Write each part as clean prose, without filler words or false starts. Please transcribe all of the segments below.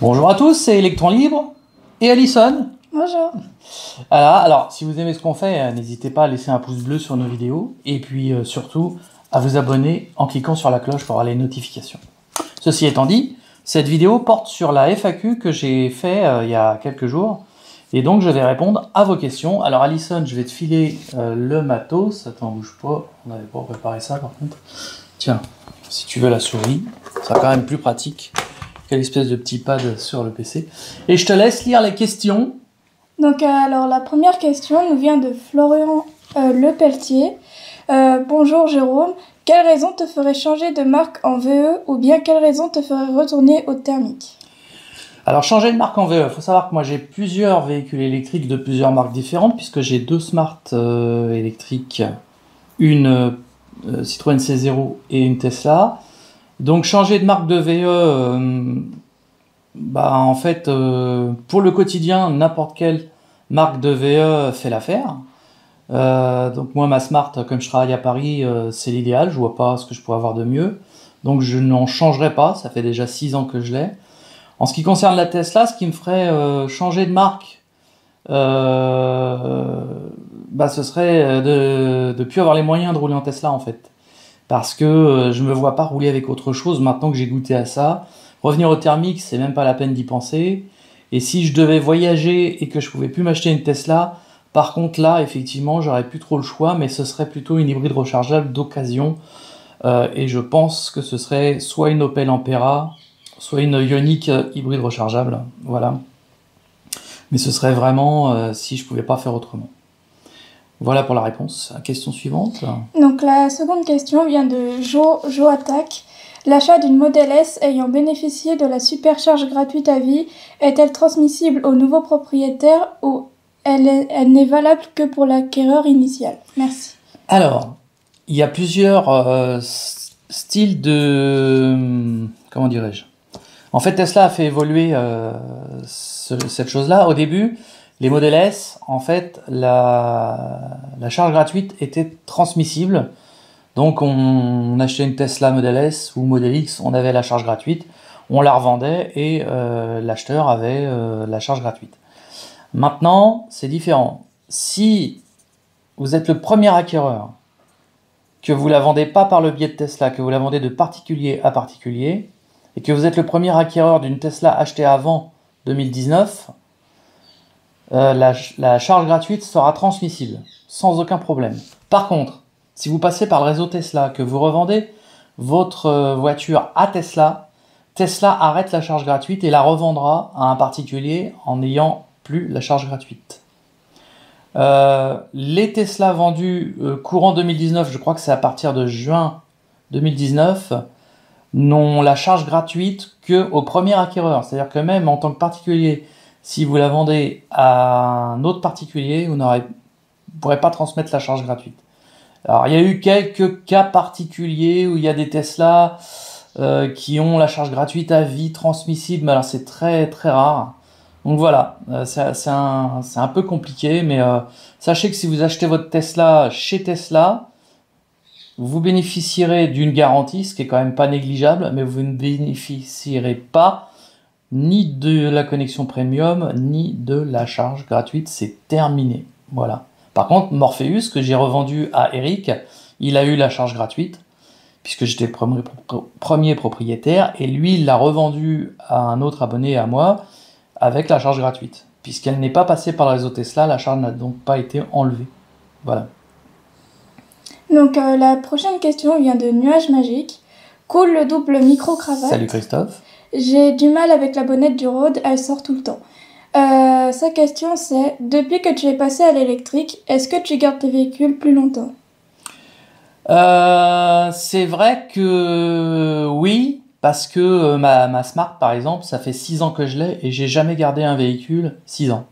Bonjour à tous, c'est Electron Libre et Alison. Bonjour. Alors, si vous aimez ce qu'on fait, n'hésitez pas à laisser un pouce bleu sur nos vidéos et puis surtout à vous abonner en cliquant sur la cloche pour avoir les notifications. Ceci étant dit, cette vidéo porte sur la FAQ que j'ai fait il y a quelques jours et donc je vais répondre à vos questions. Alors Alison, je vais te filer le matos. Attends, bouge pas, on n'avait pas préparé ça par contre. Tiens, si tu veux la souris, ça sera quand même plus pratique. Quelle espèce de petit pad sur le PC. Et je te laisse lire les questions. Donc alors la première question nous vient de Florian Lepeltier. Bonjour Jérôme, quelle raison te ferait changer de marque en VE ou bien quelle raison te ferait retourner au thermique? Alors changer de marque en VE, il faut savoir que moi j'ai plusieurs véhicules électriques de plusieurs marques différentes puisque j'ai deux Smart électriques, une Citroën C0 et une Tesla. Donc changer de marque de VE, en fait, pour le quotidien, n'importe quelle marque de VE fait l'affaire. Donc moi, ma Smart, comme je travaille à Paris, c'est l'idéal, je vois pas ce que je pourrais avoir de mieux. Donc je n'en changerai pas, ça fait déjà 6 ans que je l'ai. En ce qui concerne la Tesla, ce qui me ferait changer de marque, ce serait de plus avoir les moyens de rouler en Tesla en fait. Parce que je ne me vois pas rouler avec autre chose maintenant que j'ai goûté à ça. Revenir au thermique, c'est même pas la peine d'y penser. Et si je devais voyager et que je pouvais plus m'acheter une Tesla, par contre là, effectivement, j'aurais plus trop le choix, mais ce serait plutôt une hybride rechargeable d'occasion. Et je pense que ce serait soit une Opel Ampéra, soit une Ioniq hybride rechargeable. Voilà. Mais ce serait vraiment si je pouvais pas faire autrement. Voilà pour la réponse. Question suivante. Donc la seconde question vient de Joe Attaque. L'achat d'une Model S ayant bénéficié de la supercharge gratuite à vie, est-elle transmissible au nouveau propriétaire ou elle n'est valable que pour l'acquéreur initial? Merci. Alors, il y a plusieurs styles de... Comment dirais-je? En fait, Tesla a fait évoluer cette chose-là. Au début... Les Model S, en fait, la charge gratuite était transmissible. Donc, on achetait une Tesla Model S ou Model X, on avait la charge gratuite, on la revendait et l'acheteur avait la charge gratuite. Maintenant, c'est différent. Si vous êtes le premier acquéreur, que vous ne la vendez pas par le biais de Tesla, que vous la vendez de particulier à particulier, et que vous êtes le premier acquéreur d'une Tesla achetée avant 2019... la charge gratuite sera transmissible, sans aucun problème. Par contre, si vous passez par le réseau Tesla, que vous revendez votre voiture à Tesla, Tesla arrête la charge gratuite et la revendra à un particulier en n'ayant plus la charge gratuite. Les Tesla vendus courant 2019, je crois que c'est à partir de juin 2019, n'ont la charge gratuite qu'au premier acquéreur. C'est-à-dire que même en tant que particulier, si vous la vendez à un autre particulier, vous ne pourrez pas transmettre la charge gratuite. Alors, il y a eu quelques cas particuliers où il y a des Tesla qui ont la charge gratuite à vie transmissible, mais alors c'est très très rare. Donc voilà, c'est un peu compliqué, mais sachez que si vous achetez votre Tesla chez Tesla, vous bénéficierez d'une garantie, ce qui est quand même pas négligeable, mais vous ne bénéficierez pas ni de la connexion premium, ni de la charge gratuite, c'est terminé. Voilà. Par contre, Morpheus, que j'ai revendu à Eric, il a eu la charge gratuite, puisque j'étais premier propriétaire, et lui, il l'a revendu à un autre abonné à moi, avec la charge gratuite. Puisqu'elle n'est pas passée par le réseau Tesla, la charge n'a donc pas été enlevée. Voilà. Donc, la prochaine question vient de Nuage Magique. Cool le double micro-cravate. Salut Christophe. J'ai du mal avec la bonnette du road, elle sort tout le temps. Sa question c'est, depuis que tu es passé à l'électrique, est-ce que tu gardes tes véhicules plus longtemps? C'est vrai que oui, parce que ma Smart par exemple, ça fait 6 ans que je l'ai et j'ai jamais gardé un véhicule 6 ans.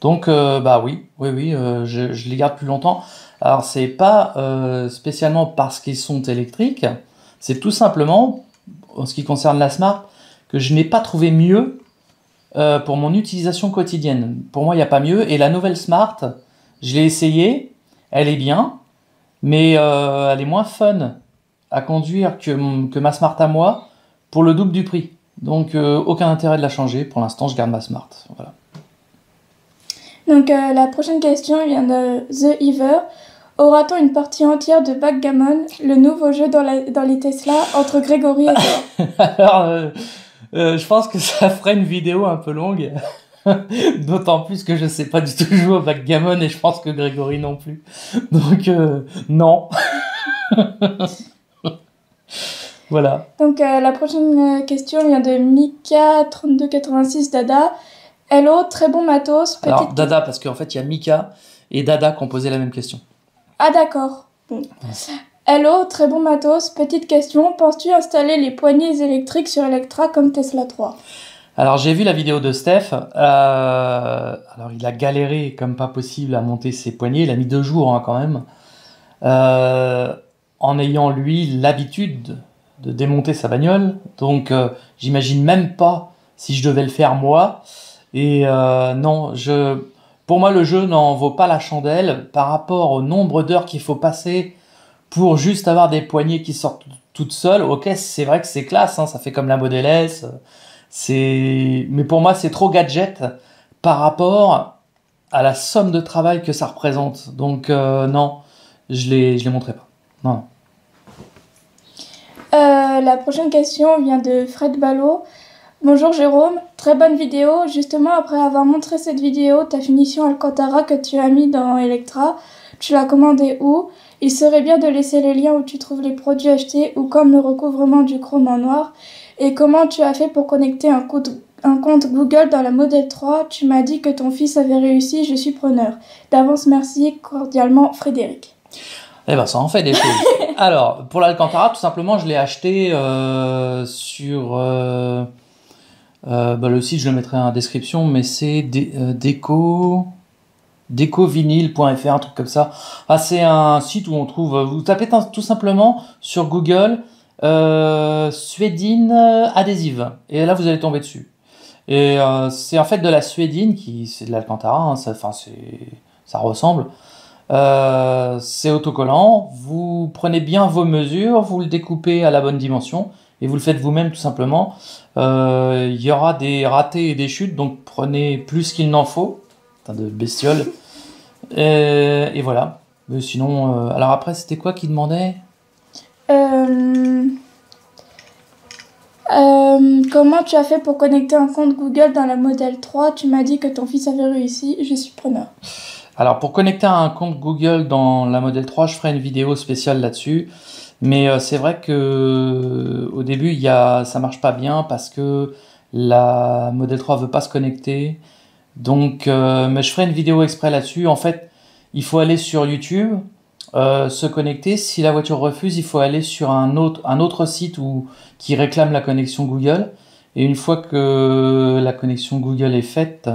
Donc oui, je les garde plus longtemps. Alors c'est pas spécialement parce qu'ils sont électriques, c'est tout simplement... en ce qui concerne la Smart, que je n'ai pas trouvé mieux pour mon utilisation quotidienne. Pour moi, il n'y a pas mieux. Et la nouvelle Smart, je l'ai essayée, elle est bien, mais elle est moins fun à conduire que ma Smart à moi pour le double du prix. Donc aucun intérêt de la changer, pour l'instant je garde ma Smart. Voilà. Donc la prochaine question vient de The Ever. Aura-t-on une partie entière de Backgammon, le nouveau jeu dans les Tesla, entre Grégory et toi? Alors, je pense que ça ferait une vidéo un peu longue, d'autant plus que je ne sais pas du tout jouer au Backgammon et je pense que Grégory non plus. Donc, non. Voilà. Donc, la prochaine question vient de Mika3286 Dada. Hello, très bon matos. Alors, Dada, parce qu'en fait, il y a Mika et Dada qui ont posé la même question. Ah d'accord. Bon. Hello, très bon matos. Petite question, penses-tu installer les poignées électriques sur Electra comme Tesla 3? Alors j'ai vu la vidéo de Steph. Alors il a galéré comme pas possible à monter ses poignées. Il a mis 2 jours hein, quand même. En ayant lui l'habitude de démonter sa bagnole. Donc j'imagine même pas si je devais le faire moi. Et non, pour moi, le jeu n'en vaut pas la chandelle par rapport au nombre d'heures qu'il faut passer pour juste avoir des poignées qui sortent toutes seules. Ok, c'est vrai que c'est classe, hein, ça fait comme la Model S. Mais pour moi, c'est trop gadget par rapport à la somme de travail que ça représente. Donc non, je ne les montrerai pas. Non. La prochaine question vient de Fred Ballot. Bonjour Jérôme, très bonne vidéo. Justement, après avoir montré cette vidéo, ta finition Alcantara que tu as mis dans Electra, tu l'as commandée où? Il serait bien de laisser les liens où tu trouves les produits achetés ou comme le recouvrement du chrome en noir. Et comment tu as fait pour connecter un compte Google dans la Model 3? Tu m'as dit que ton fils avait réussi, je suis preneur. D'avance, merci cordialement Frédéric. Eh ben ça en fait des choses. Alors, pour l'Alcantara, tout simplement, je l'ai acheté sur... bah, le site, je le mettrai en description, mais c'est décovinyle.fr, un truc comme ça. Ah, c'est un site où on trouve... Vous tapez tout simplement sur Google Suédine adhésive. Et là, vous allez tomber dessus. Et c'est en fait de la Suédine, c'est de l'Alcantara, hein, ça ressemble. C'est autocollant. Vous prenez bien vos mesures, vous le découpez à la bonne dimension. Et vous le faites vous-même tout simplement. Il y aura des ratés et des chutes, donc prenez plus qu'il n'en faut. Putain de bestiole. Et voilà. Mais sinon, alors après, c'était quoi qui demandait? Comment tu as fait pour connecter un compte Google dans la Model 3? Tu m'as dit que ton fils avait réussi, je suis preneur. Alors pour connecter un compte Google dans la Model 3, je ferai une vidéo spéciale là-dessus. Mais c'est vrai que au début, ça marche pas bien parce que la Model 3 veut pas se connecter. Donc, mais je ferai une vidéo exprès là-dessus. En fait, il faut aller sur YouTube, se connecter. Si la voiture refuse, il faut aller sur un autre site qui réclame la connexion Google. Et une fois que la connexion Google est faite,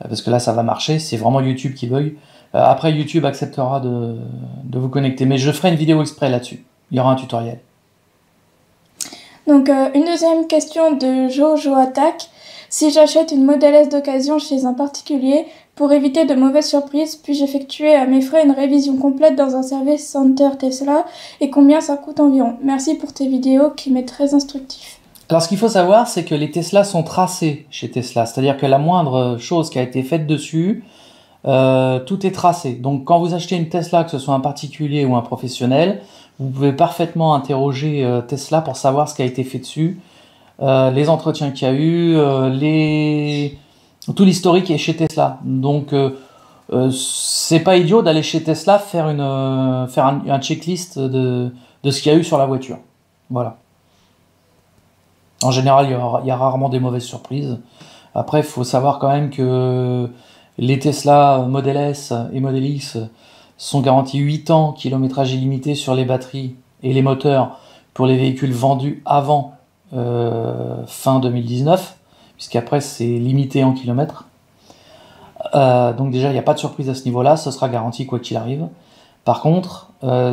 parce que là, ça va marcher, c'est vraiment YouTube qui bug. Après, YouTube acceptera de vous connecter. Mais je ferai une vidéo exprès là-dessus. Il y aura un tutoriel. Donc, une deuxième question de Joe Attaque. Si j'achète une Model S d'occasion chez un particulier, pour éviter de mauvaises surprises, puis-je effectuer à mes frais une révision complète dans un service center Tesla? Et combien ça coûte environ? Merci pour tes vidéos qui m'est très instructif. Alors, ce qu'il faut savoir, c'est que les Tesla sont tracés chez Tesla. C'est-à-dire que la moindre chose qui a été faite dessus, tout est tracé. Donc, quand vous achetez une Tesla, que ce soit un particulier ou un professionnel, vous pouvez parfaitement interroger Tesla pour savoir ce qui a été fait dessus, les entretiens qu'il y a eu, tout l'historique est chez Tesla. Donc, c'est pas idiot d'aller chez Tesla faire un checklist de ce qu'il y a eu sur la voiture. Voilà. En général, il y a rarement des mauvaises surprises. Après, il faut savoir quand même que les Tesla Model S et Model X sont garantis 8 ans, kilométrage illimité sur les batteries et les moteurs pour les véhicules vendus avant fin 2019, puisqu'après c'est limité en kilomètres. Donc déjà, il n'y a pas de surprise à ce niveau-là, ce sera garanti quoi qu'il arrive. Par contre,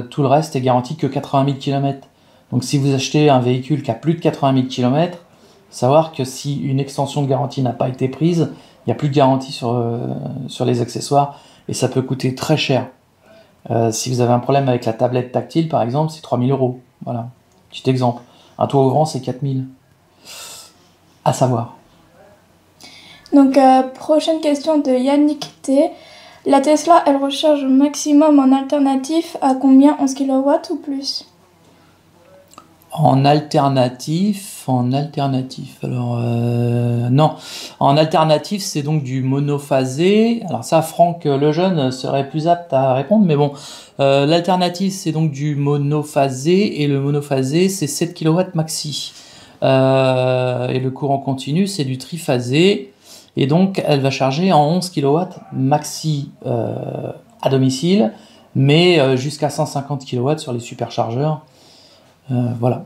tout le reste est garanti que 80 000 km. Donc si vous achetez un véhicule qui a plus de 80 000 km, savoir que si une extension de garantie n'a pas été prise, il n'y a plus de garantie sur les accessoires et ça peut coûter très cher. Si vous avez un problème avec la tablette tactile, par exemple, c'est 3000 euros. Voilà, petit exemple. Un toit ouvrant, c'est 4000. à savoir. Donc, prochaine question de Yannick T. La Tesla, elle recharge au maximum en alternatif à combien? 11 kW ou plus? En alternatif, alors non, en alternatif c'est donc du monophasé. Alors ça, Franck Lejeune serait plus apte à répondre, mais bon, l'alternatif c'est donc du monophasé et le monophasé c'est 7 kW maxi. Et le courant continu c'est du triphasé et donc elle va charger en 11 kW maxi à domicile, mais jusqu'à 150 kW sur les superchargeurs. Voilà.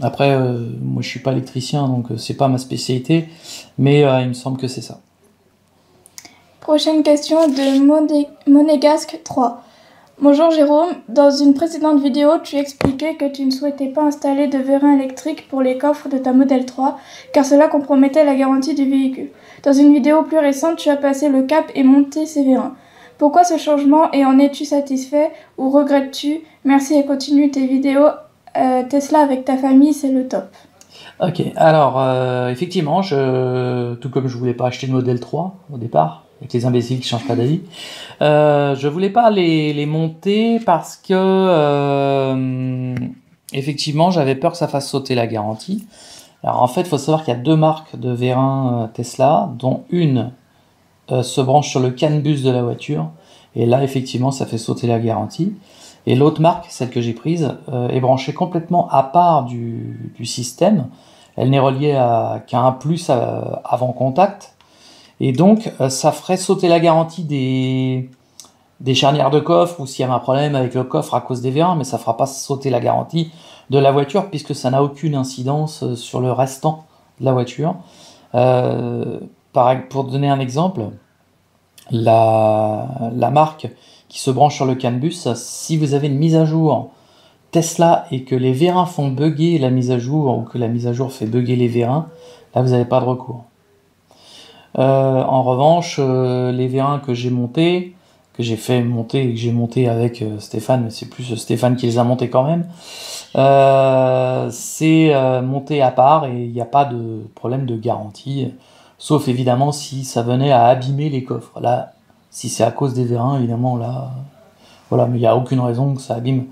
Après, moi je suis pas électricien, donc c'est pas ma spécialité, mais il me semble que c'est ça. Prochaine question de Monégasque 3. Bonjour Jérôme, dans une précédente vidéo, tu expliquais que tu ne souhaitais pas installer de vérin électrique pour les coffres de ta Model 3, car cela compromettait la garantie du véhicule. Dans une vidéo plus récente, tu as passé le cap et monté ces vérins. Pourquoi ce changement et en es-tu satisfait ou regrettes-tu? Merci et continue tes vidéos. Tesla avec ta famille, c'est le top. Ok, alors effectivement, tout comme je voulais pas acheter de Model 3 au départ, avec les imbéciles qui changent pas d'avis, je voulais pas les monter parce que effectivement, j'avais peur que ça fasse sauter la garantie. Alors en fait, il faut savoir qu'il y a deux marques de vérins Tesla, dont une se branche sur le CAN bus de la voiture, et là effectivement, ça fait sauter la garantie. Et l'autre marque, celle que j'ai prise, est branchée complètement à part du système. Elle n'est reliée qu'à un plus avant contact. Et donc, ça ferait sauter la garantie des charnières de coffre, ou s'il y avait un problème avec le coffre à cause des vérins, mais ça ne fera pas sauter la garantie de la voiture, puisque ça n'a aucune incidence sur le restant de la voiture. Pareil, pour donner un exemple, la marque qui se branche sur le CAN bus, si vous avez une mise à jour Tesla et que les vérins font bugger la mise à jour, ou que la mise à jour fait bugger les vérins, là vous n'avez pas de recours. En revanche, les vérins que j'ai montés, que j'ai fait monter, et que j'ai monté avec Stéphane, mais c'est plus Stéphane qui les a montés quand même, c'est monté à part et il n'y a pas de problème de garantie, sauf évidemment si ça venait à abîmer les coffres. Là, si c'est à cause des vérins, évidemment, là, voilà, mais il n'y a aucune raison que ça abîme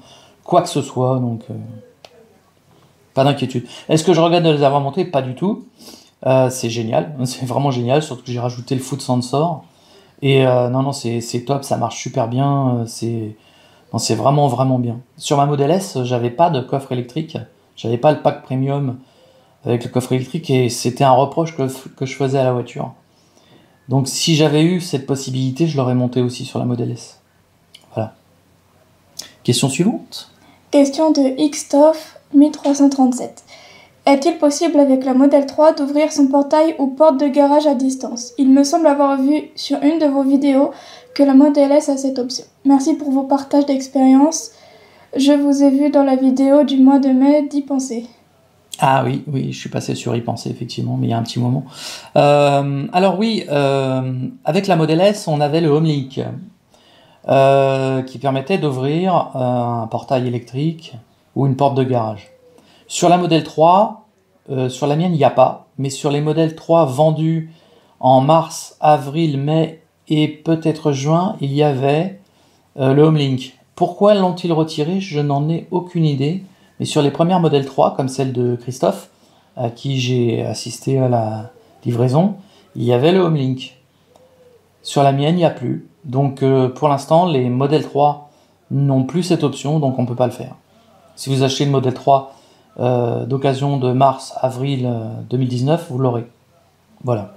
quoi que ce soit, donc pas d'inquiétude. Est-ce que je regrette de les avoir montés? Pas du tout. C'est génial, c'est vraiment génial, surtout que j'ai rajouté le foot sensor. Et non, non, c'est top, ça marche super bien, c'est vraiment, vraiment bien. Sur ma Model S, j'avais pas de coffre électrique, j'avais pas le pack premium avec le coffre électrique, et c'était un reproche que je faisais à la voiture. Donc si j'avais eu cette possibilité, je l'aurais monté aussi sur la Model S. Voilà. Question suivante. Question de Xtoph 1337. Est-il possible avec la Model 3 d'ouvrir son portail ou porte de garage à distance? Il me semble avoir vu sur une de vos vidéos que la Model S a cette option. Merci pour vos partages d'expérience. Je vous ai vu dans la vidéo du mois de mai d'y penser. Ah oui, oui, je suis passé sur y penser effectivement, mais il y a un petit moment. Alors oui, avec la Model S, on avait le HomeLink qui permettait d'ouvrir un portail électrique ou une porte de garage. Sur la Model 3, sur la mienne, il n'y a pas, mais sur les Model 3 vendus en mars, avril, mai et peut-être juin, il y avait le HomeLink. Pourquoi l'ont-ils retiré? Je n'en ai aucune idée. Mais sur les premières Model 3, comme celle de Christophe, à qui j'ai assisté à la livraison, il y avait le HomeLink. Sur la mienne, il n'y a plus. Donc pour l'instant, les Model 3 n'ont plus cette option, donc on ne peut pas le faire. Si vous achetez une Model 3 d'occasion de mars-avril 2019, vous l'aurez. Voilà.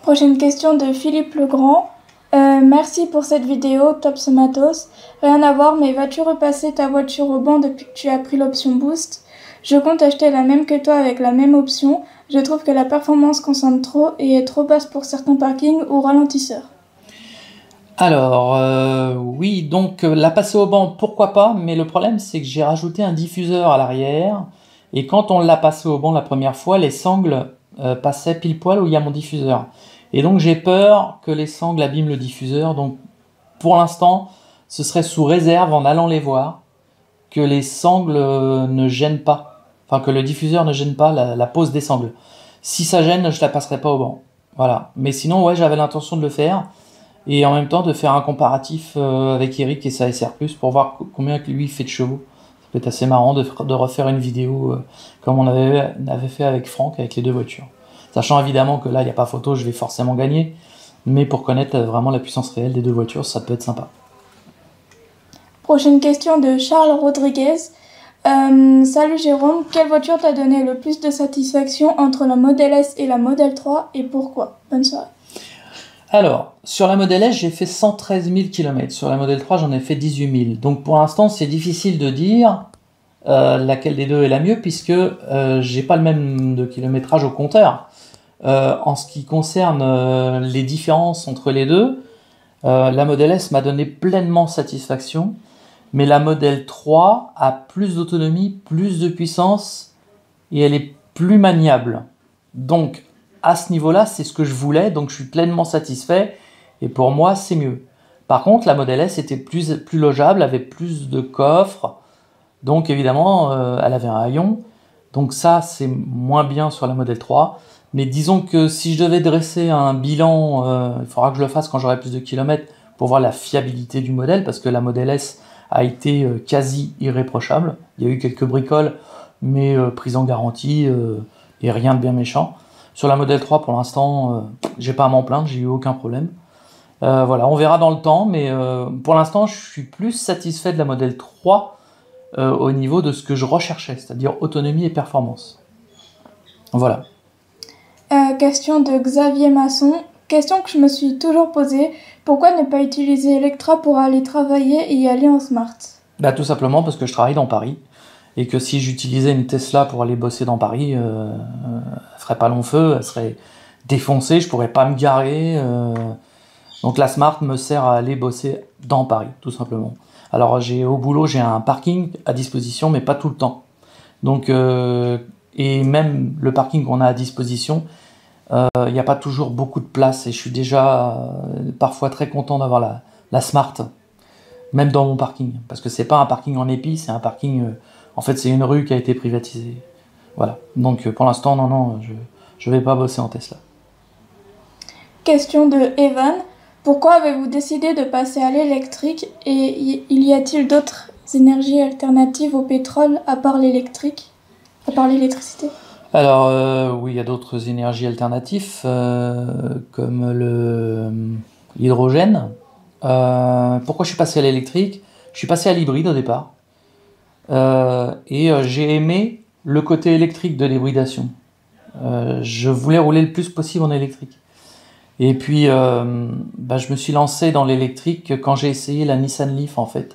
Prochaine question de Philippe Legrand. Merci pour cette vidéo, top ce matos. Rien à voir, mais vas-tu repasser ta voiture au banc depuis que tu as pris l'option Boost? Je compte acheter la même que toi avec la même option. Je trouve que la performance consomme trop et est trop basse pour certains parkings ou ralentisseurs. Alors, oui, donc la passer au banc, pourquoi pas? Mais le problème, c'est que j'ai rajouté un diffuseur à l'arrière. Et quand on l'a passé au banc la première fois, les sangles passaient pile poil où il y a mon diffuseur. Et donc j'ai peur que les sangles abîment le diffuseur, donc pour l'instant ce serait sous réserve en allant les voir que les sangles ne gênent pas, enfin que le diffuseur ne gêne pas la pose des sangles. Si ça gêne, je la passerai pas au banc. Voilà. Mais sinon, ouais, j'avais l'intention de le faire et en même temps de faire un comparatif avec Eric et sa SR+, pour voir combien lui fait de chevaux. Ça peut être assez marrant de refaire une vidéo comme on avait fait avec Franck, avec les deux voitures. Sachant évidemment que là, il n'y a pas photo, je vais forcément gagner. Mais pour connaître vraiment la puissance réelle des deux voitures, ça peut être sympa. Prochaine question de Charles Rodriguez. Salut Jérôme, quelle voiture t'a donné le plus de satisfaction entre la Model S et la Model 3 et pourquoi? Bonne soirée. Alors, sur la Model S, j'ai fait 113 000 km. Sur la Model 3, j'en ai fait 18 000. Donc pour l'instant, c'est difficile de dire laquelle des deux est la mieux puisque j'ai pas le même de kilométrage au compteur. En ce qui concerne les différences entre les deux, la Model S m'a donné pleinement satisfaction, mais la Model 3 a plus d'autonomie, plus de puissance, et elle est plus maniable. Donc, à ce niveau-là, c'est ce que je voulais, donc je suis pleinement satisfait, et pour moi, c'est mieux. Par contre, la Model S était plus logeable, avait plus de coffres, donc évidemment, elle avait un haillon, donc ça, c'est moins bien sur la Model 3. Mais disons que si je devais dresser un bilan, il faudra que je le fasse quand j'aurai plus de kilomètres pour voir la fiabilité du modèle, parce que la Model S a été quasi irréprochable. Il y a eu quelques bricoles, mais prise en garantie et rien de bien méchant. Sur la Model 3, pour l'instant, j'ai pas à m'en plaindre, j'ai eu aucun problème. Voilà, on verra dans le temps, mais pour l'instant, je suis plus satisfait de la Model 3 au niveau de ce que je recherchais, c'est-à-dire autonomie et performance. Voilà. Question de Xavier Masson. Question que je me suis toujours posée. Pourquoi ne pas utiliser Electra pour aller travailler et y aller en Smart? Bah, tout simplement parce que je travaille dans Paris et que si j'utilisais une Tesla pour aller bosser dans Paris, elle ferait pas long feu, elle serait défoncée, je pourrais pas me garer. Donc la Smart me sert à aller bosser dans Paris, tout simplement. Alors au boulot, j'ai un parking à disposition, mais pas tout le temps. Donc et même le parking qu'on a à disposition, il n'y a pas toujours beaucoup de place et je suis déjà parfois très content d'avoir la Smart, même dans mon parking, parce que c'est pas un parking en épi, c'est un parking, en fait c'est une rue qui a été privatisée. Voilà, donc pour l'instant non, je vais pas bosser en Tesla. Question de Evan, pourquoi avez-vous décidé de passer à l'électrique et y a-t-il d'autres énergies alternatives au pétrole à part l'électrique? À part l'électricité? Alors, oui, il y a d'autres énergies alternatives, comme l'hydrogène. Pourquoi je suis passé à l'électrique? Je suis passé à l'hybride au départ. Et j'ai aimé le côté électrique de l'hybridation. Je voulais rouler le plus possible en électrique. Et puis, je me suis lancé dans l'électrique quand j'ai essayé la Nissan Leaf, en fait.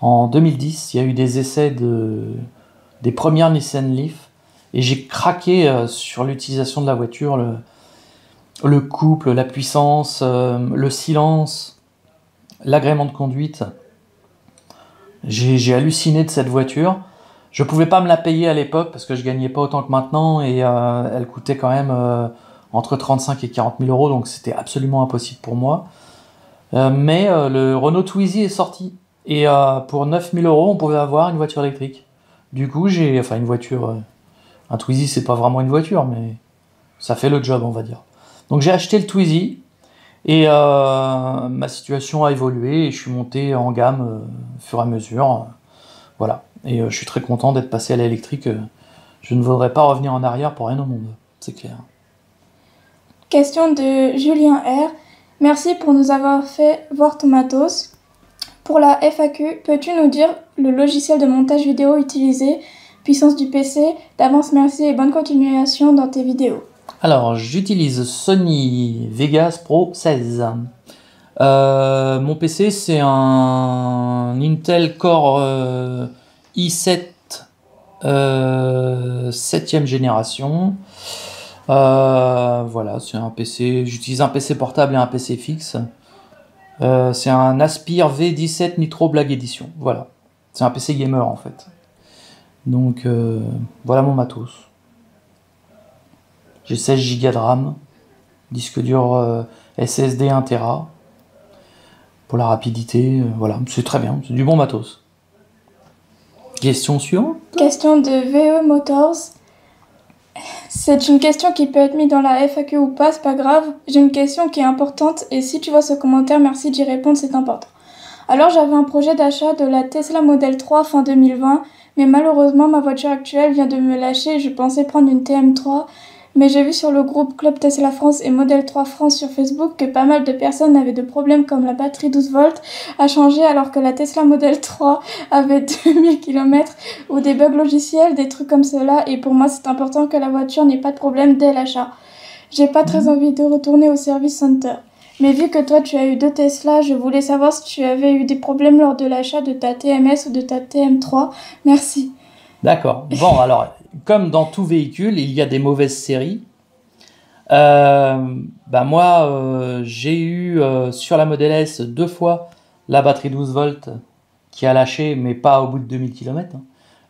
En 2010, il y a eu des essais des premières Nissan Leaf, et j'ai craqué sur l'utilisation de la voiture, le couple, la puissance, le silence, l'agrément de conduite. J'ai halluciné de cette voiture. Je pouvais pas me la payer à l'époque parce que je gagnais pas autant que maintenant, et elle coûtait quand même entre 35 et 40 000 euros, donc c'était absolument impossible pour moi. Mais le Renault Twizy est sorti, et pour 9 000 euros, on pouvait avoir une voiture électrique. Du coup, une voiture, un Twizy, c'est pas vraiment une voiture, mais ça fait le job, on va dire. Donc j'ai acheté le Twizy, et ma situation a évolué, et je suis monté en gamme au fur et à mesure, voilà. Et je suis très content d'être passé à l'électrique, je ne voudrais pas revenir en arrière pour rien au monde, c'est clair. Question de Julien R. Merci pour nous avoir fait voir ton matos. Pour la FAQ, peux-tu nous dire le logiciel de montage vidéo utilisé, puissance du PC? D'avance, merci et bonne continuation dans tes vidéos. Alors, j'utilise Sony Vegas Pro 16. Mon PC, c'est un Intel Core i7 7e génération. Voilà, c'est un PC. J'utilise un PC portable et un PC fixe. C'est un Aspire V17 Nitro Black Edition, voilà. C'est un PC gamer en fait. Donc voilà mon matos. J'ai 16 Go de RAM, disque dur SSD 1 Tera. Pour la rapidité, voilà, c'est très bien, c'est du bon matos. Question suivante. Question de VE Motors. C'est une question qui peut être mise dans la FAQ ou pas, c'est pas grave. J'ai une question qui est importante et si tu vois ce commentaire, merci d'y répondre, c'est important. Alors j'avais un projet d'achat de la Tesla Model 3 fin 2020, mais malheureusement ma voiture actuelle vient de me lâcher et je pensais prendre une TM3, mais j'ai vu sur le groupe Club Tesla France et Model 3 France sur Facebook que pas mal de personnes avaient de problèmes comme la batterie 12 volts à changer alors que la Tesla Model 3 avait 2000 km ou des bugs logiciels, des trucs comme cela, et pour moi c'est important que la voiture n'ait pas de problème dès l'achat. J'ai pas très envie de retourner au service center. Mais vu que toi tu as eu deux Tesla, je voulais savoir si tu avais eu des problèmes lors de l'achat de ta TMS ou de ta TM3. Merci. D'accord. Bon, alors... Comme dans tout véhicule, il y a des mauvaises séries. Moi, j'ai eu sur la Model S deux fois la batterie 12 volts qui a lâché, mais pas au bout de 2000 km.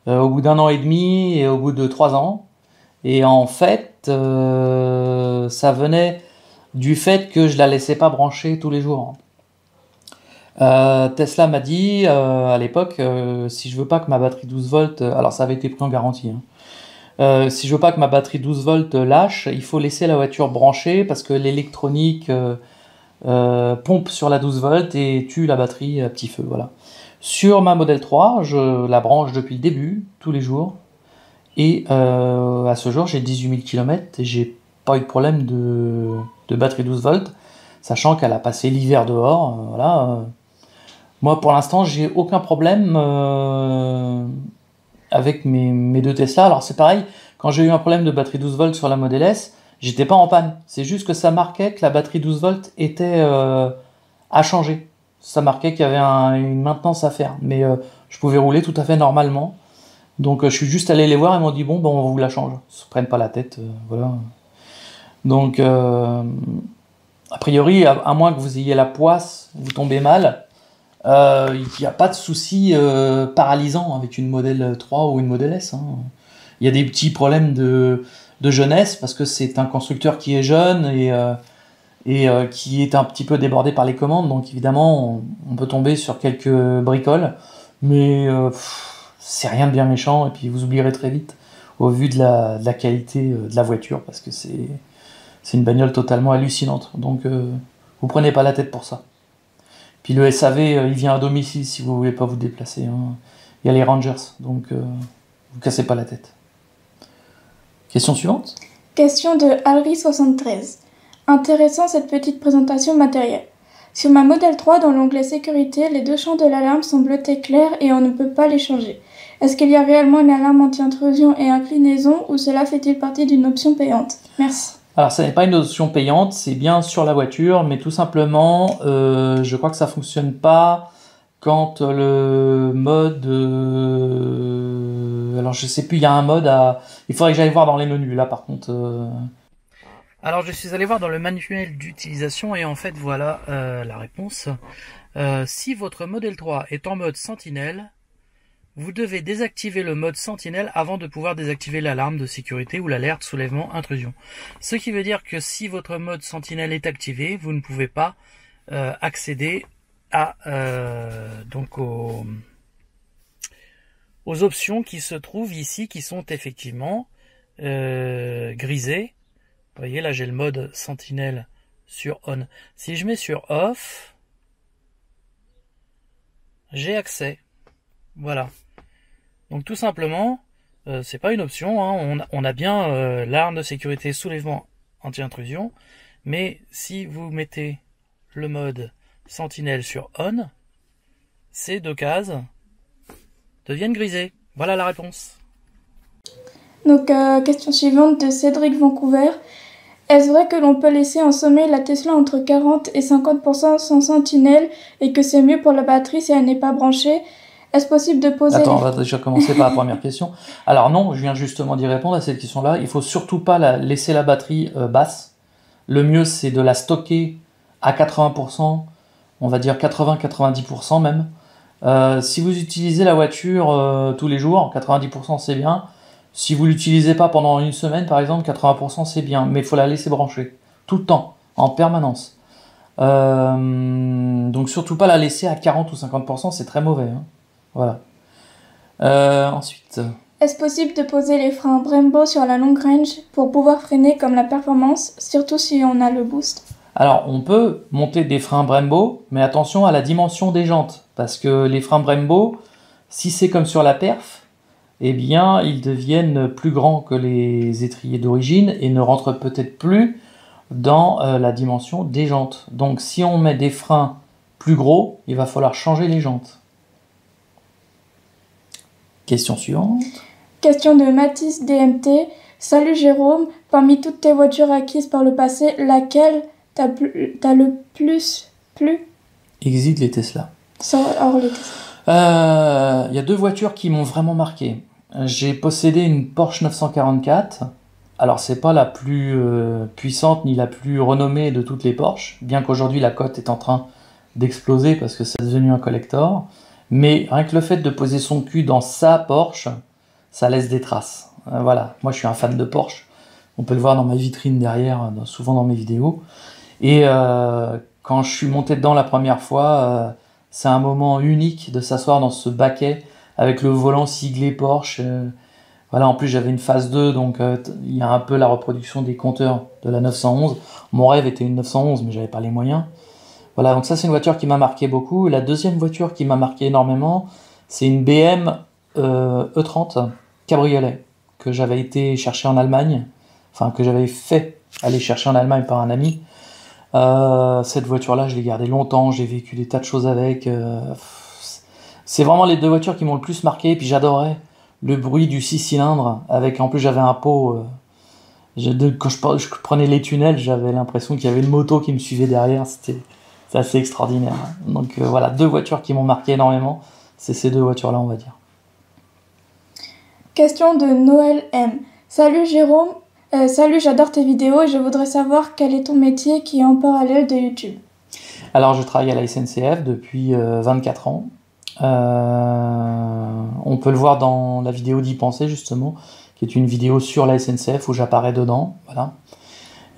Hein. Au bout d'un an et demi et au bout de 3 ans. Et en fait, ça venait du fait que je la laissais pas brancher tous les jours. Tesla m'a dit à l'époque, si je veux pas que ma batterie 12 volts, alors ça avait été pris en garantie, hein, si je veux pas que ma batterie 12 volts lâche, il faut laisser la voiture branchée parce que l'électronique pompe sur la 12 volts et tue la batterie à petit feu. Voilà. Sur ma Model 3, je la branche depuis le début, tous les jours, et à ce jour j'ai 18 000 km et j'ai pas eu de problème de batterie 12 volts, sachant qu'elle a passé l'hiver dehors. Moi pour l'instant j'ai aucun problème avec mes deux Tesla. Alors c'est pareil, quand j'ai eu un problème de batterie 12 volts sur la Model S, j'étais pas en panne, c'est juste que ça marquait que la batterie 12 volts était à changer, ça marquait qu'il y avait une maintenance à faire, mais je pouvais rouler tout à fait normalement, donc je suis juste allé les voir, ils m'ont dit bon ben, on vous la change, ils se prennent pas la tête, voilà. Donc a priori, à moins que vous ayez la poisse, vous tombez mal, il n'y a pas de souci paralysant avec une Model 3 ou une Model S. Hein. Il y a des petits problèmes de jeunesse parce que c'est un constructeur qui est jeune et qui est un petit peu débordé par les commandes. Donc évidemment, on peut tomber sur quelques bricoles, mais c'est rien de bien méchant. Et puis vous oublierez très vite au vu de la qualité de la voiture parce que c'est une bagnole totalement hallucinante. Donc vous prenez pas la tête pour ça. Puis le SAV, il vient à domicile si vous voulez pas vous déplacer. Hein. Il y a les Rangers, donc vous cassez pas la tête. Question suivante. Question de Alri73. Intéressant cette petite présentation matérielle. Sur ma Model 3, dans l'onglet sécurité, les deux champs de l'alarme sont bleutés clairs et on ne peut pas les changer. Est-ce qu'il y a réellement une alarme anti-intrusion et inclinaison ou cela fait-il partie d'une option payante? Merci. Alors, ça n'est pas une option payante, c'est bien sur la voiture, mais tout simplement, je crois que ça ne fonctionne pas quand le mode... alors, je ne sais plus, il y a un mode à... Il faudrait que j'aille voir dans les menus, là, par contre. Alors, je suis allé voir dans le manuel d'utilisation, et en fait, voilà la réponse. Si votre Model 3 est en mode sentinelle, vous devez désactiver le mode sentinelle avant de pouvoir désactiver l'alarme de sécurité ou l'alerte soulèvement intrusion. Ce qui veut dire que si votre mode sentinelle est activé, vous ne pouvez pas accéder à aux options qui se trouvent ici, qui sont effectivement grisées. Vous voyez là, j'ai le mode sentinelle sur on. Si je mets sur off, j'ai accès. Voilà. Donc tout simplement, c'est pas une option, hein. On a bien l'alarme de sécurité soulèvement anti-intrusion, mais si vous mettez le mode sentinelle sur on, ces deux cases deviennent grisées. Voilà la réponse. Donc question suivante de Cédric Vancouver. Est-ce vrai que l'on peut laisser en sommeil la Tesla entre 40 et 50% sans sentinelle et que c'est mieux pour la batterie si elle n'est pas branchée? Est-ce possible de poser... Attends, on va déjà commencer par la première question. Alors non, je viens justement d'y répondre à cette question-là. Il faut surtout pas laisser la batterie basse. Le mieux, c'est de la stocker à 80%, on va dire 80-90% même. Si vous utilisez la voiture tous les jours, 90% c'est bien. Si vous l'utilisez pas pendant une semaine, par exemple, 80% c'est bien. Mais il faut la laisser brancher, tout le temps, en permanence. Donc surtout pas la laisser à 40 ou 50%, c'est très mauvais, hein. Voilà. Ensuite... Est-ce possible de poser les freins Brembo sur la longue range pour pouvoir freiner comme la performance, surtout si on a le boost? Alors, on peut monter des freins Brembo, mais attention à la dimension des jantes. Parce que les freins Brembo, si c'est comme sur la perf, eh bien, ils deviennent plus grands que les étriers d'origine et ne rentrent peut-être plus dans la dimension des jantes. Donc, si on met des freins plus gros, il va falloir changer les jantes. Question suivante. Question de Mathis DMT. Salut Jérôme, parmi toutes tes voitures acquises par le passé, laquelle t'as le plus plu? Exit les Tesla. Hors les Tesla. Il y a deux voitures qui m'ont vraiment marqué. J'ai possédé une Porsche 944. Alors c'est pas la plus puissante ni la plus renommée de toutes les Porsches, bien qu'aujourd'hui la cote est en train d'exploser parce que c'est devenu un collector. Mais rien que le fait de poser son cul dans sa Porsche, ça laisse des traces. Voilà, moi je suis un fan de Porsche. On peut le voir dans ma vitrine derrière, souvent dans mes vidéos. Et quand je suis monté dedans la première fois, c'est un moment unique de s'asseoir dans ce baquet avec le volant siglé Porsche. Voilà, en plus j'avais une phase 2, donc il y a un peu la reproduction des compteurs de la 911. Mon rêve était une 911, mais j'avais pas les moyens. Voilà, donc ça c'est une voiture qui m'a marqué beaucoup. La deuxième voiture qui m'a marqué énormément, c'est une BM E30 cabriolet que j'avais été chercher en Allemagne, enfin que j'avais fait aller chercher en Allemagne par un ami. Cette voiture-là, je l'ai gardée longtemps, j'ai vécu des tas de choses avec. C'est vraiment les deux voitures qui m'ont le plus marqué, et puis j'adorais le bruit du 6 cylindres, avec en plus j'avais un pot... quand je prenais les tunnels, j'avais l'impression qu'il y avait une moto qui me suivait derrière, c'était... C'est assez extraordinaire. Donc voilà, deux voitures qui m'ont marqué énormément. C'est ces deux voitures-là, on va dire. Question de Noël M. Salut Jérôme. Salut, j'adore tes vidéos et je voudrais savoir quel est ton métier qui est en parallèle de YouTube. Alors, je travaille à la SNCF depuis 24 ans. On peut le voir dans la vidéo d'y penser, justement, qui est une vidéo sur la SNCF où j'apparais dedans. Voilà.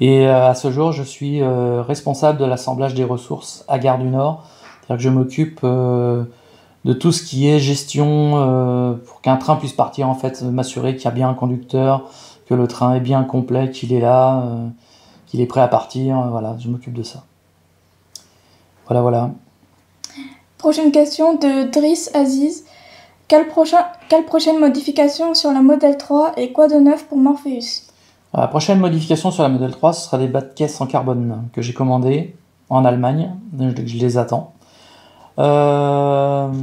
Et à ce jour, je suis responsable de l'assemblage des ressources à Gare du Nord. C'est-à-dire que je m'occupe de tout ce qui est gestion pour qu'un train puisse partir, en fait, m'assurer qu'il y a bien un conducteur, que le train est bien complet, qu'il est là, qu'il est prêt à partir. Voilà, je m'occupe de ça. Voilà, voilà. Prochaine question de Driss Aziz. Quelle prochaine modification sur la Model 3 et quoi de neuf pour Morpheus ? La prochaine modification sur la Model 3, ce sera des bas de caisse en carbone que j'ai commandés en Allemagne. Je les attends. Après,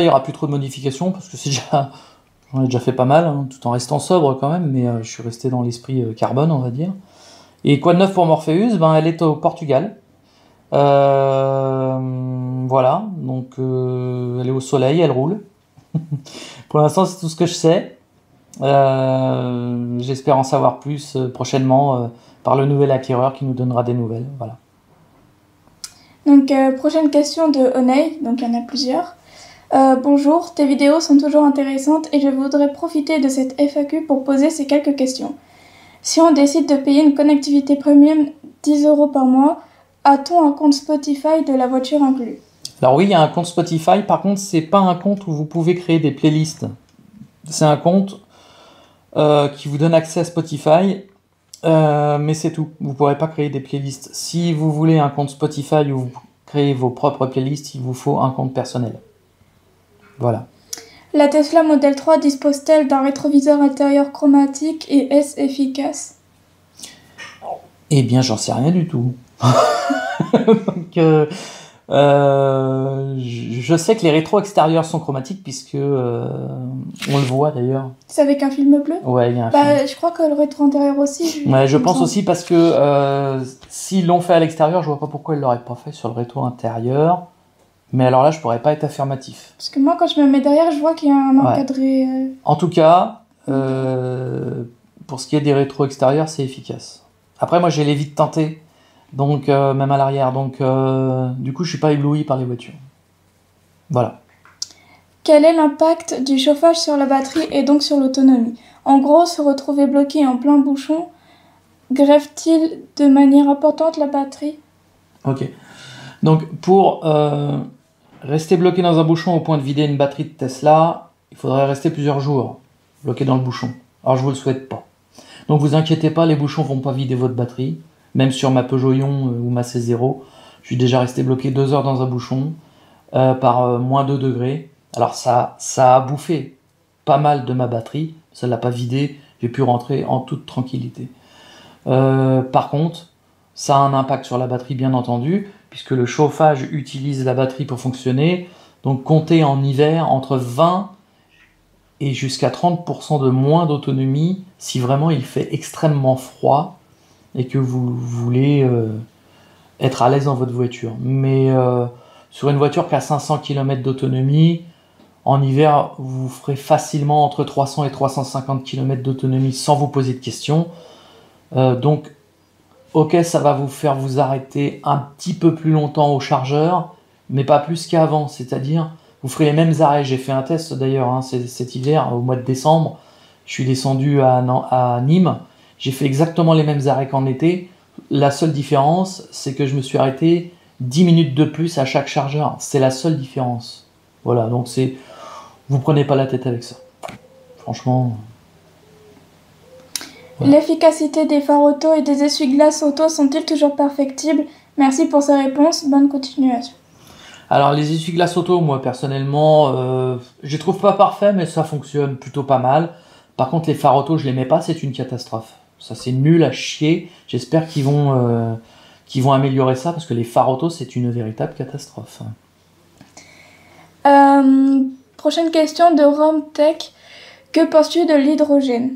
il n'y aura plus trop de modifications parce que j'en ai déjà fait pas mal, hein, tout en restant sobre quand même, mais je suis resté dans l'esprit carbone, on va dire. Et quoi de neuf pour Morpheus? Ben, elle est au Portugal. Voilà, donc elle est au soleil, elle roule. Pour l'instant, c'est tout ce que je sais. J'espère en savoir plus prochainement par le nouvel acquéreur qui nous donnera des nouvelles. Voilà. Donc, prochaine question de Honey, donc il y en a plusieurs. Bonjour, tes vidéos sont toujours intéressantes et je voudrais profiter de cette FAQ pour poser ces quelques questions. Si on décide de payer une connectivité premium 10 € par mois, a-t-on un compte Spotify de la voiture inclus? Alors oui, il y a un compte Spotify, par contre, c'est pas un compte où vous pouvez créer des playlists. C'est un compte qui vous donne accès à Spotify, mais c'est tout. Vous ne pourrez pas créer des playlists. Si vous voulez un compte Spotify où vous créez vos propres playlists, il vous faut un compte personnel. Voilà. La Tesla Model 3 dispose-t-elle d'un rétroviseur intérieur chromatique et est-ce efficace? Eh bien, j'en sais rien du tout. Donc, je sais que les rétros extérieurs sont chromatiques puisque on le voit d'ailleurs. C'est avec un film bleu? Ouais, il y a un film. Je crois que le rétro intérieur aussi. Ouais, je pense aussi parce que s'ils l'ont fait à l'extérieur, je vois pas pourquoi ils l'auraient pas fait sur le rétro intérieur. Mais alors là, je pourrais pas être affirmatif. Parce que moi, quand je me mets derrière, je vois qu'il y a un encadré. Ouais. En tout cas, pour ce qui est des rétros extérieurs, c'est efficace. Après, moi, j'ai les vitres teintées. Donc, même à l'arrière. Donc, du coup, je ne suis pas ébloui par les voitures. Voilà. Quel est l'impact du chauffage sur la batterie et donc sur l'autonomie? En gros, se retrouver bloqué en plein bouchon, grève-t-il de manière importante la batterie? Ok. Donc, pour rester bloqué dans un bouchon au point de vider une batterie de Tesla, il faudrait rester plusieurs jours bloqué dans le bouchon. Alors je vous le souhaite pas. Donc vous inquiétez pas, les bouchons vont pas vider votre batterie. Même sur ma Peugeot Ion ou ma C0, je suis déjà resté bloqué 2 heures dans un bouchon par moins 2 degrés. Alors ça a bouffé pas mal de ma batterie, ça l'a pas vidé, j'ai pu rentrer en toute tranquillité. Par contre, ça a un impact sur la batterie bien entendu, puisque le chauffage utilise la batterie pour fonctionner. Donc comptez en hiver entre 20 et jusqu'à 30% de moins d'autonomie si vraiment il fait extrêmement froid et que vous voulez être à l'aise dans votre voiture. Mais sur une voiture qui a 500 km d'autonomie, en hiver, vous ferez facilement entre 300 et 350 km d'autonomie sans vous poser de questions. Donc, ok, ça va vous faire vous arrêter un petit peu plus longtemps au chargeur, mais pas plus qu'avant, c'est-à-dire vous ferez les mêmes arrêts. J'ai fait un test d'ailleurs hein, cet hiver, au mois de décembre, je suis descendu à Nîmes, j'ai fait exactement les mêmes arrêts qu'en été. La seule différence, c'est que je me suis arrêté 10 minutes de plus à chaque chargeur. C'est la seule différence. Voilà, donc c'est... Vous prenez pas la tête avec ça. Franchement... Voilà. L'efficacité des phares auto et des essuie-glaces auto sont-ils toujours perfectibles? Merci pour ces réponses, bonne continuation. Alors les essuie-glaces auto, moi personnellement, je les trouve pas parfaits, mais ça fonctionne plutôt pas mal. Par contre les phares auto, je les mets pas, c'est une catastrophe. Ça c'est nul à chier, j'espère qu'ils vont améliorer ça, parce que les phares auto, c'est une véritable catastrophe. Prochaine question de Romtech. Que penses-tu de l'hydrogène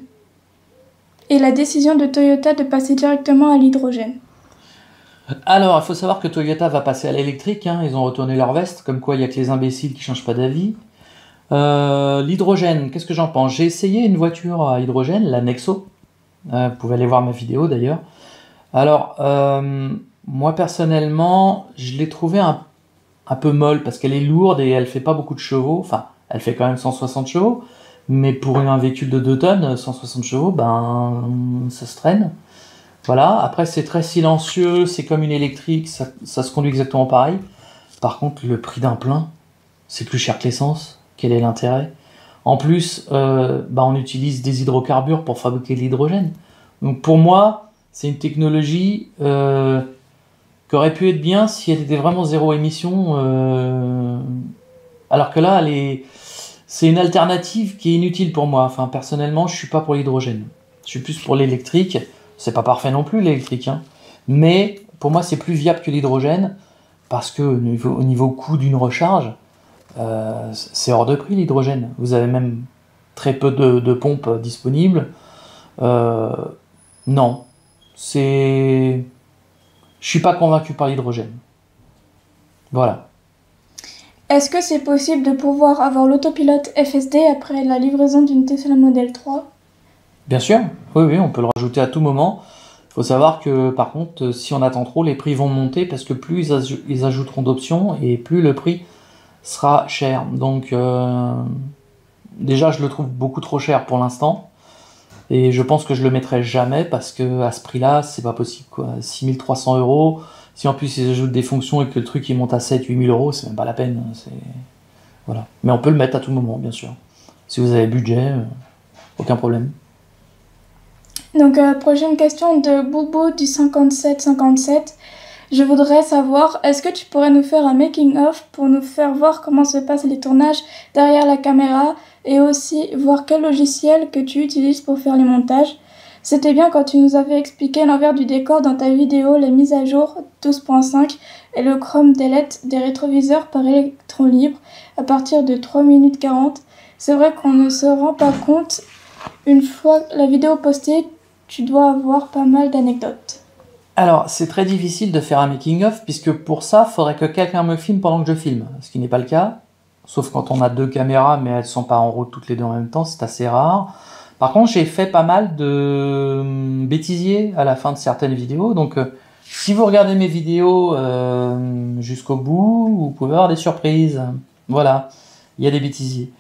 et la décision de Toyota de passer directement à l'hydrogène? Alors, il faut savoir que Toyota va passer à l'électrique, hein, ils ont retourné leur veste, comme quoi il n'y a que les imbéciles qui ne changent pas d'avis. L'hydrogène, qu'est-ce que j'en pense? J'ai essayé une voiture à hydrogène, la Nexo, vous pouvez aller voir ma vidéo d'ailleurs. Alors, moi personnellement, je l'ai trouvée un peu molle, parce qu'elle est lourde et elle ne fait pas beaucoup de chevaux, enfin, elle fait quand même 160 chevaux, mais pour un véhicule de 2 tonnes, 160 chevaux, ben ça se traîne. Voilà, après c'est très silencieux, c'est comme une électrique, ça se conduit exactement pareil. Par contre, le prix d'un plein, c'est plus cher que l'essence. Quel est l'intérêt? En plus, on utilise des hydrocarbures pour fabriquer de l'hydrogène. Donc pour moi, c'est une technologie qui aurait pu être bien si elle était vraiment zéro émission. Alors que là, elle est... C'est une alternative qui est inutile pour moi. Enfin, personnellement, je ne suis pas pour l'hydrogène. Je suis plus pour l'électrique. C'est pas parfait non plus, l'électrique. Hein. Mais pour moi, c'est plus viable que l'hydrogène parce que au niveau coût d'une recharge, c'est hors de prix l'hydrogène. Vous avez même très peu de pompes disponibles. Non. C'est... Je suis pas convaincu par l'hydrogène. Voilà. Est-ce que c'est possible de pouvoir avoir l'autopilote FSD après la livraison d'une Tesla Model 3? Bien sûr, oui, on peut le rajouter à tout moment. Il faut savoir que, par contre, si on attend trop, les prix vont monter parce que plus ils ajouteront d'options et plus le prix sera cher. Donc, déjà, je le trouve beaucoup trop cher pour l'instant et je pense que je le mettrai jamais parce que à ce prix-là, c'est pas possible, quoi. 6 300 €. Si en plus ils ajoutent des fonctions et que le truc il monte à 7 000 à 8 000 €, c'est même pas la peine. Voilà. Mais on peut le mettre à tout moment, bien sûr. Si vous avez budget, aucun problème. Donc prochaine question de Boubou du 57 57. Je voudrais savoir, est-ce que tu pourrais nous faire un making of pour nous faire voir comment se passent les tournages derrière la caméra et aussi voir quel logiciel que tu utilises pour faire les montages? C'était bien quand tu nous avais expliqué l'envers du décor dans ta vidéo, les mises à jour 12.5 et le chrome delete des rétroviseurs par Electron Libre à partir de 3 minutes 40. C'est vrai qu'on ne se rend pas compte. Une fois la vidéo postée, tu dois avoir pas mal d'anecdotes. Alors, c'est très difficile de faire un making-of puisque pour ça, il faudrait que quelqu'un me filme pendant que je filme, ce qui n'est pas le cas. Sauf quand on a 2 caméras, mais elles ne sont pas en route toutes les deux en même temps, c'est assez rare. Par contre, j'ai fait pas mal de bêtisiers à la fin de certaines vidéos. Donc, si vous regardez mes vidéos jusqu'au bout, vous pouvez avoir des surprises. Voilà, il y a des bêtisiers.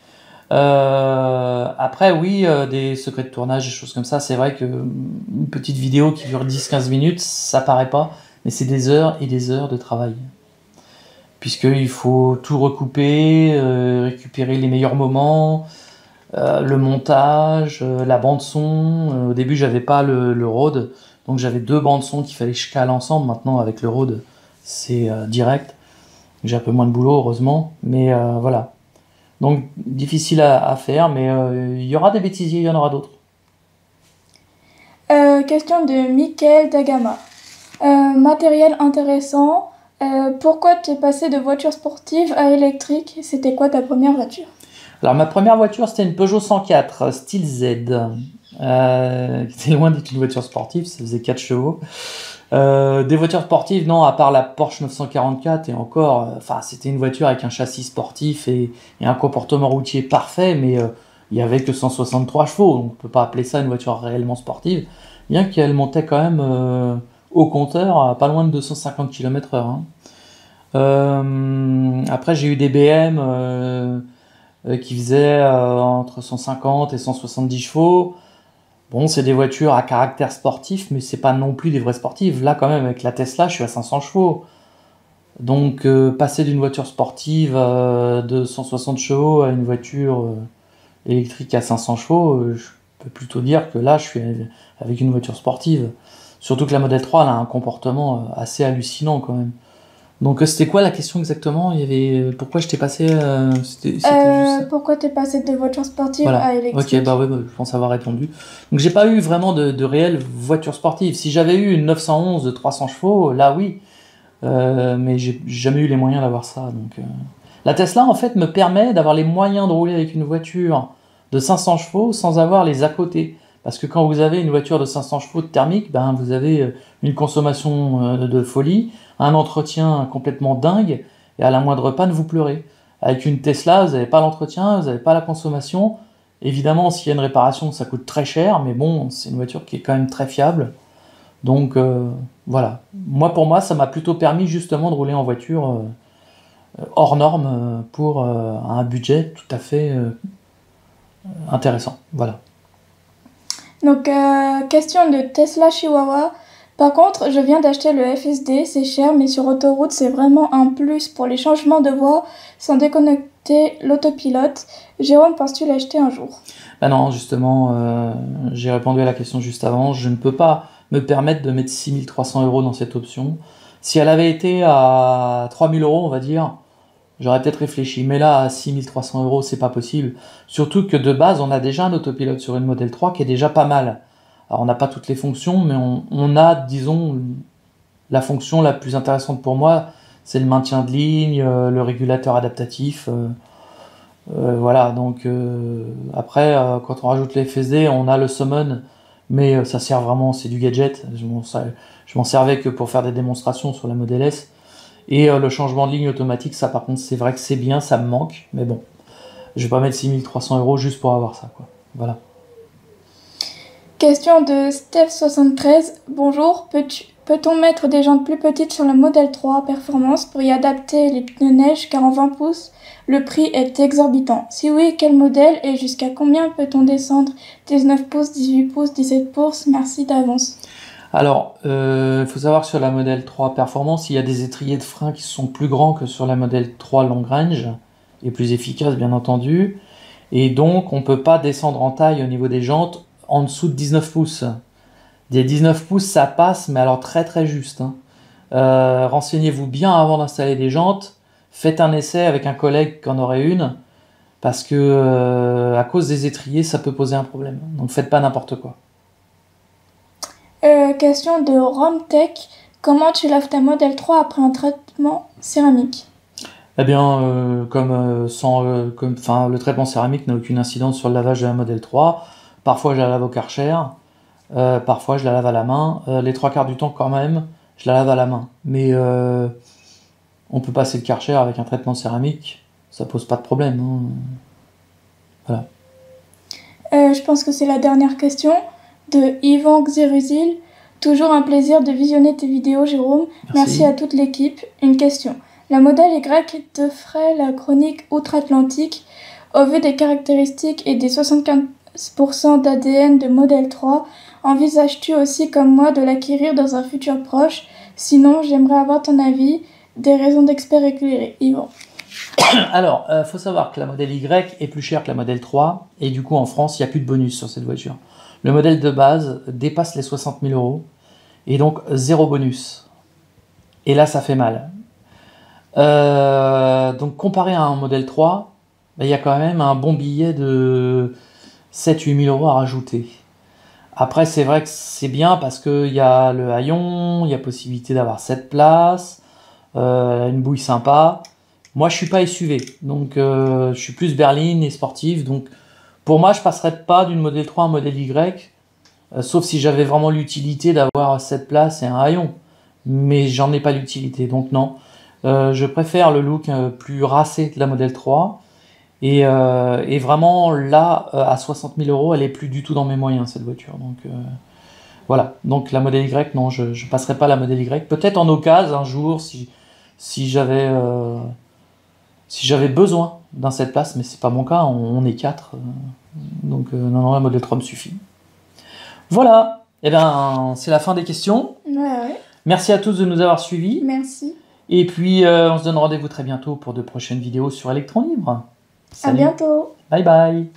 Après, oui, des secrets de tournage, des choses comme ça. C'est vrai qu'une petite vidéo qui dure 10-15 minutes, ça paraît pas. Mais c'est des heures et des heures de travail. Puisqu'il faut tout recouper, récupérer les meilleurs moments... le montage, la bande-son. Au début, j'avais pas le Rode, donc j'avais deux bandes-son qu'il fallait que je cale ensemble. Maintenant, avec le Rode, c'est direct. J'ai un peu moins de boulot, heureusement, mais voilà. Donc, difficile à faire, mais il y aura des bêtisiers, il y en aura d'autres. Question de Michael Dagama. Matériel intéressant. Pourquoi tu es passé de voiture sportive à électrique? C'était quoi ta première voiture? Alors, ma première voiture, c'était une Peugeot 104, style Z. C'était loin d'être une voiture sportive, ça faisait 4 chevaux. Des voitures sportives, non, à part la Porsche 944 et encore, enfin, c'était une voiture avec un châssis sportif et un comportement routier parfait, mais il n'y avait que 163 chevaux, donc on ne peut pas appeler ça une voiture réellement sportive, bien qu'elle montait quand même au compteur à pas loin de 250 km/h. Hein. Après, j'ai eu des BM qui faisaient entre 150 et 170 chevaux. Bon, c'est des voitures à caractère sportif, mais c'est pas non plus des vraies sportives. Là, quand même, avec la Tesla, je suis à 500 chevaux. Donc, passer d'une voiture sportive de 160 chevaux à une voiture électrique à 500 chevaux, je peux plutôt dire que là, je suis avec une voiture sportive. Surtout que la Model 3, elle a un comportement assez hallucinant, quand même. Donc, c'était quoi la question exactement? Il y avait... Pourquoi je t'ai passé... juste... Pourquoi t'es passé de voiture sportive à électrique? Ok, bah oui, bah, je pense avoir répondu. Donc, j'ai pas eu vraiment de réelle voiture sportive. Si j'avais eu une 911 de 300 chevaux, là oui. Mais j'ai jamais eu les moyens d'avoir ça. Donc, la Tesla, en fait, me permet d'avoir les moyens de rouler avec une voiture de 500 chevaux sans avoir les à côté. Parce que quand vous avez une voiture de 500 chevaux de thermique, ben, vous avez une consommation de folie, un entretien complètement dingue, et à la moindre panne, vous pleurez. Avec une Tesla, vous n'avez pas l'entretien, vous n'avez pas la consommation. Évidemment, s'il y a une réparation, ça coûte très cher, mais bon, c'est une voiture qui est quand même très fiable. Donc, voilà. Moi, pour moi, ça m'a plutôt permis justement de rouler en voiture hors norme pour un budget tout à fait intéressant. Voilà. Donc, question de Tesla Chihuahua. Par contre, je viens d'acheter le FSD, c'est cher, mais sur autoroute, c'est vraiment un plus pour les changements de voie sans déconnecter l'autopilote. Jérôme, penses-tu l'acheter un jour? Ben non, justement, j'ai répondu à la question juste avant. Je ne peux pas me permettre de mettre 6 300 € dans cette option. Si elle avait été à 3 000 €, on va dire, j'aurais peut-être réfléchi. Mais là, à 6 300 €, c'est pas possible. Surtout que de base, on a déjà un autopilote sur une Model 3 qui est déjà pas mal. Alors, on n'a pas toutes les fonctions, mais on a, disons, la fonction la plus intéressante pour moi, c'est le maintien de ligne, le régulateur adaptatif. Voilà, donc après, quand on rajoute les FSD, on a le summon, mais ça sert vraiment, c'est du gadget. Je m'en servais que pour faire des démonstrations sur la Model S. Et le changement de ligne automatique, ça par contre, c'est vrai que c'est bien, ça me manque, mais bon, je vais pas mettre 6 300 € juste pour avoir ça, quoi. Voilà. Question de Steph73. Bonjour, peut-on mettre des jantes plus petites sur la Model 3 Performance pour y adapter les pneus neige car en 20 pouces, le prix est exorbitant. Si oui, quel modèle et jusqu'à combien peut-on descendre? 19 pouces, 18 pouces, 17 pouces? Merci d'avance. Alors, il faut savoir que sur la Model 3 Performance, il y a des étriers de frein qui sont plus grands que sur la Model 3 Long Range et plus efficaces, bien entendu. Et donc, on ne peut pas descendre en taille au niveau des jantes en dessous de 19 pouces. Des 19 pouces, ça passe, mais alors très très juste. Hein. Renseignez-vous bien avant d'installer des jantes. Faites un essai avec un collègue qui en aurait une, parce que à cause des étriers, ça peut poser un problème. Donc faites pas n'importe quoi. Question de Romtech. Comment tu laves ta Model 3 après un traitement céramique? Eh bien, le traitement céramique n'a aucune incidence sur le lavage de la Model 3. Parfois, je la lave au Karcher, parfois, je la lave à la main. Les 3 quarts du temps, quand même, je la lave à la main. Mais on peut passer le Karcher avec un traitement céramique, ça pose pas de problème. Hein. Voilà. Je pense que c'est la dernière question de Yvan Xeruzil. Toujours un plaisir de visionner tes vidéos, Jérôme. Merci à toute l'équipe. Une question. La Model Y te ferait la chronique outre-Atlantique au vu des caractéristiques et des 75% d'ADN de Model 3, envisages-tu aussi comme moi de l'acquérir dans un futur proche? Sinon, j'aimerais avoir ton avis, des raisons d'expert éclairé. Yvan. Alors, faut savoir que la Model Y est plus chère que la Model 3, et du coup en France, il n'y a plus de bonus sur cette voiture. Le modèle de base dépasse les 60 000 €, et donc zéro bonus. Et là, ça fait mal. Donc comparé à un Model 3, il y a quand même un bon billet de 7 000 à 8 000 € à rajouter. Après, c'est vrai que c'est bien parce qu'il y a le haillon, il y a possibilité d'avoir 7 places, une bouille sympa. Moi, je suis pas SUV, donc je suis plus berline et sportive. Donc, pour moi, je passerais pas d'une Model 3 à un Model Y, sauf si j'avais vraiment l'utilité d'avoir 7 places et un haillon. Mais j'en ai pas l'utilité, donc non. Je préfère le look plus racé de la Model 3. Et vraiment, là, à 60 000 €, elle est plus du tout dans mes moyens, cette voiture. Donc, voilà. Donc, la Model Y, non, je ne passerai pas la Model Y. Peut-être en occasion, un jour, si j'avais... Si j'avais besoin d'un 7 places, mais c'est pas mon cas, on est 4. Donc non, non, la Model 3 me suffit. Voilà, et eh bien c'est la fin des questions. Ouais, ouais. Merci à tous de nous avoir suivis. Merci. Et puis on se donne rendez-vous très bientôt pour de prochaines vidéos sur Electron Libre. Salut. À bientôt. Bye bye.